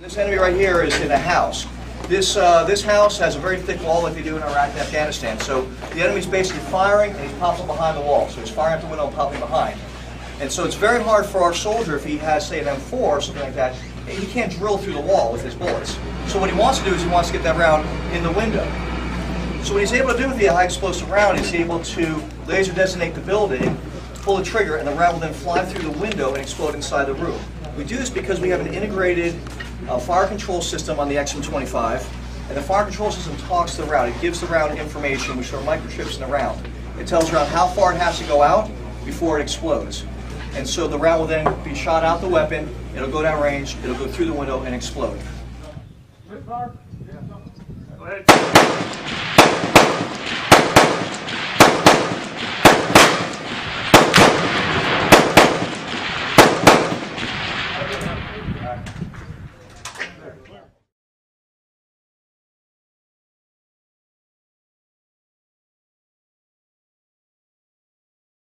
This enemy right here is in a house. This house has a very thick wall like they do in Iraq and Afghanistan. So the enemy's basically firing and he's popping behind the wall. So he's firing at the window and popping behind. And so it's very hard for our soldier, if he has, say, an M4 or something like that, he can't drill through the wall with his bullets. So what he wants to do is he wants to get that round in the window. So what he's able to do with the high explosive round is he's able to laser designate the building, pull the trigger, and the round will then fly through the window and explode inside the room. We do this because we have an integrated fire control system on the XM25, and the fire control system talks to the round. It gives the round information, which are microchips in the round. It tells the round how far it has to go out before it explodes. And so the round will then be shot out the weapon, it'll go down range, it'll go through the window and explode. Go ahead.